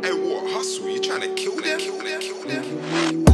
Hey, what hustle? You trying to kill them?